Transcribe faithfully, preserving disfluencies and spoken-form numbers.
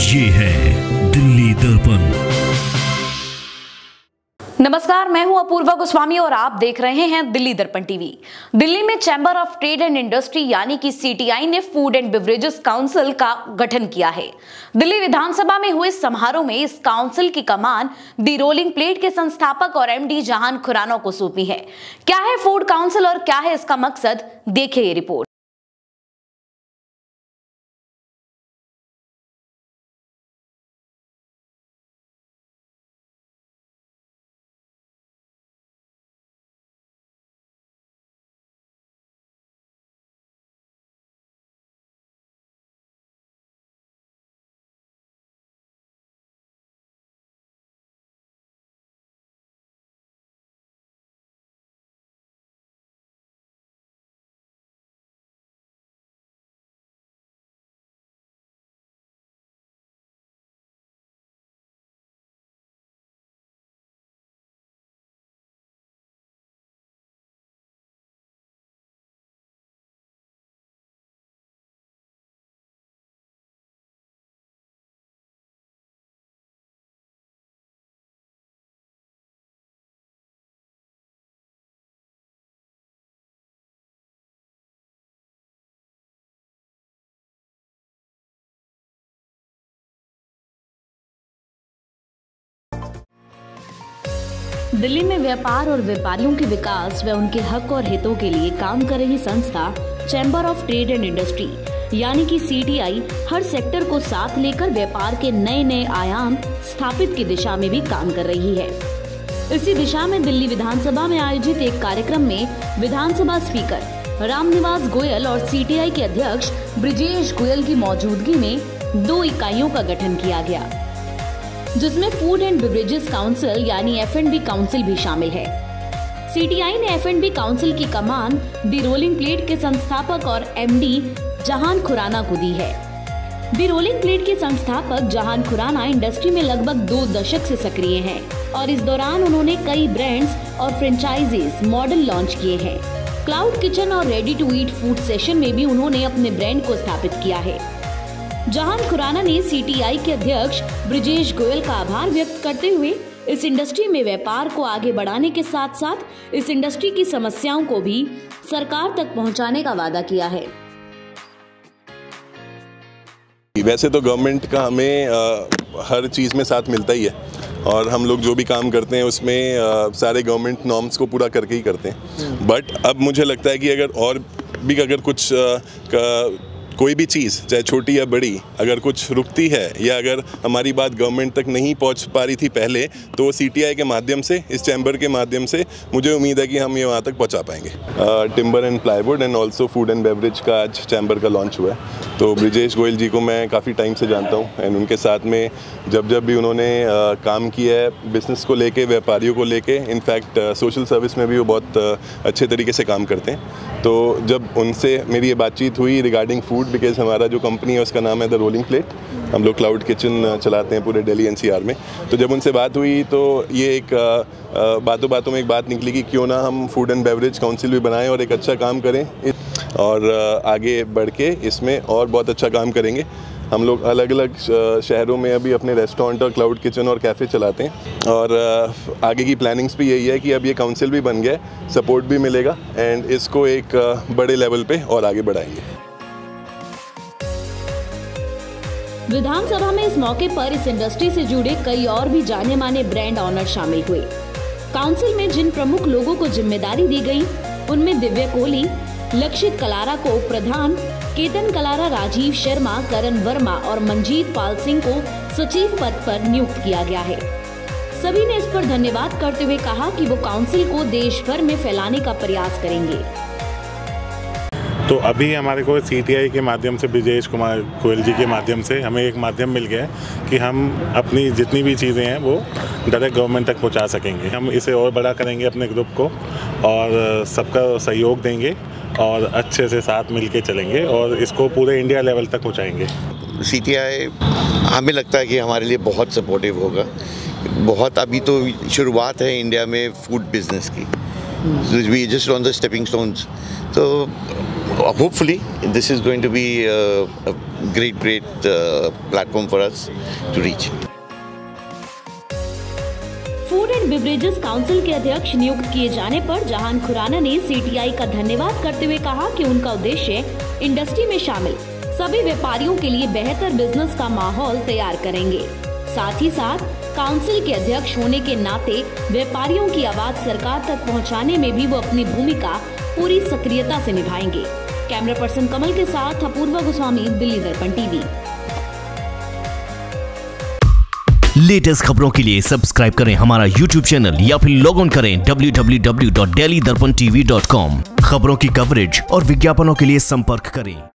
ये है दिल्ली दर्पण। नमस्कार, मैं हूं अपूर्वा गोस्वामी और आप देख रहे हैं दिल्ली दर्पण टीवी। दिल्ली में chamber of trade and industry यानी कि सीटीआई ने फूड एंड बेवरेजेस काउंसिल का गठन किया है। दिल्ली विधानसभा में हुए समारोह में इस काउंसिल की कमान द रोलिंग प्लेट के संस्थापक और एमडी जहान खुराना को सौंपी है। क्या है फूड काउंसिल और क्या है इसका मकसद, देखिए ये रिपोर्ट। दिल्ली में व्यापार और व्यापारियों के विकास व उनके हक और हितों के लिए काम कर रही संस्था chamber of trade and industry यानी कि सीटीआई हर सेक्टर को साथ लेकर व्यापार के नए नए आयाम स्थापित की दिशा में भी काम कर रही है। इसी दिशा में दिल्ली विधानसभा में आयोजित एक कार्यक्रम में विधानसभा स्पीकर राम निवास गोयल और सीटीआई के अध्यक्ष ब्रिजेश गोयल की मौजूदगी में दो इकाइयों का गठन किया गया, जिसमें फूड एंड बेवरेजेस काउंसिल यानी एफ एंड बी काउंसिल भी शामिल है। सीटीआई ने एफ एंड बी काउंसिल की कमान द रोलिंग प्लेट के संस्थापक और एमडी जहान खुराना को दी है। द रोलिंग प्लेट के संस्थापक जहान खुराना इंडस्ट्री में लगभग दो दशक से सक्रिय हैं और इस दौरान उन्होंने कई ब्रांड्स और फ्रेंचाइजीज मॉडल लॉन्च किए हैं। क्लाउड किचन और ready to eat food session में भी उन्होंने अपने ब्रांड को स्थापित किया है। जहान खुराना ने सीटीआई के अध्यक्ष ब्रिजेश गोयल का आभार व्यक्त करते हुए इस इंडस्ट्री में व्यापार को आगे बढ़ाने के साथ साथ इस इंडस्ट्री की समस्याओं को भी सरकार तक पहुंचाने का वादा किया है। वैसे तो गवर्नमेंट का हमें आ, हर चीज़ में साथ मिलता ही है और हम लोग जो भी काम करते हैं उसमें आ, सारे गवर्नमेंट नॉर्म्स को पूरा करके ही करते हैं। बट अब मुझे लगता है कि अगर और भी अगर कुछ आ, का, कोई भी चीज़ चाहे छोटी या बड़ी अगर कुछ रुकती है या अगर हमारी बात गवर्नमेंट तक नहीं पहुंच पा रही थी पहले, तो सीटीआई के माध्यम से, इस चैम्बर के माध्यम से मुझे उम्मीद है कि हम ये वहाँ तक पहुंचा पाएंगे। Timber and plywood and also food and beverage का आज चैम्बर का लॉन्च हुआ है। तो ब्रिजेश गोयल जी को मैं काफ़ी टाइम से जानता हूँ एंड उनके साथ में जब जब भी उन्होंने आ, काम किया है बिज़नेस को लेके, व्यापारियों को लेके, इनफैक्ट सोशल सर्विस में भी वो बहुत आ, अच्छे तरीके से काम करते हैं। तो जब उनसे मेरी ये बातचीत हुई रिगार्डिंग फूड, बिकॉज हमारा जो कंपनी है उसका नाम है द रोलिंग प्लेट, हम लोग क्लाउड किचन चलाते हैं पूरे दिल्ली एनसीआर में। तो जब उनसे बात हुई तो ये एक बातों बातों में एक बात निकली कि क्यों ना हम फूड एंड बेवरेज काउंसिल भी बनाएं और एक अच्छा काम करें और आगे बढ़ के इसमें और बहुत अच्छा काम करेंगे। हम लोग अलग अलग शहरों में अभी अपने रेस्टोरेंट और क्लाउड किचन और कैफ़े चलाते हैं और आगे की प्लानिंग्स भी यही है कि अब ये काउंसिल भी बन गया, सपोर्ट भी मिलेगा एंड इसको एक बड़े लेवल पर और आगे बढ़ाएँगे। विधानसभा में इस मौके पर इस इंडस्ट्री से जुड़े कई और भी जाने माने ब्रांड ऑनर शामिल हुए। काउंसिल में जिन प्रमुख लोगों को जिम्मेदारी दी गई उनमें दिव्या कोहली, लक्षित कलारा को प्रधान, केतन कलारा, राजीव शर्मा, करण वर्मा और मंजीत पाल सिंह को सचिव पद पर नियुक्त किया गया है। सभी ने इस पर धन्यवाद करते हुए कहा कि वो काउंसिल को देश भर में फैलाने का प्रयास करेंगे। तो अभी हमारे को सीटीआई के माध्यम से ब्रिजेश कुमार गोयल जी के माध्यम से हमें एक माध्यम मिल गया है कि हम अपनी जितनी भी चीज़ें हैं वो डायरेक्ट गवर्नमेंट तक पहुंचा सकेंगे। हम इसे और बड़ा करेंगे अपने ग्रुप को और सबका सहयोग देंगे और अच्छे से साथ मिलके चलेंगे और इसको पूरे इंडिया लेवल तक पहुंचाएंगे। सीटीआई हमें लगता है कि हमारे लिए बहुत सपोर्टिव होगा। बहुत अभी तो शुरुआत है इंडिया में फूड बिजनेस की, we just on the stepping stones. तो hopefully this is going to be a, a great, great uh, platform for us to reach. Food and beverages council के अध्यक्ष नियुक्त किए जाने पर जहान खुराना ने सीटीआई का धन्यवाद करते हुए कहा कि उनका उद्देश्य इंडस्ट्री में शामिल सभी व्यापारियों के लिए बेहतर बिजनेस का माहौल तैयार करेंगे। साथ ही साथ काउंसिल के अध्यक्ष होने के नाते व्यापारियों की आवाज सरकार तक पहुंचाने में भी वो अपनी भूमिका पूरी सक्रियता से निभाएंगे। कैमरा पर्सन कमल के साथ अपूर्वा गोस्वामी, दिल्ली दर्पण टीवी। लेटेस्ट खबरों के लिए सब्सक्राइब करें हमारा यूट्यूब चैनल या फिर लॉग इन करें W W W dot daily Darpan TV dot com. खबरों की कवरेज और विज्ञापनों के लिए संपर्क करें।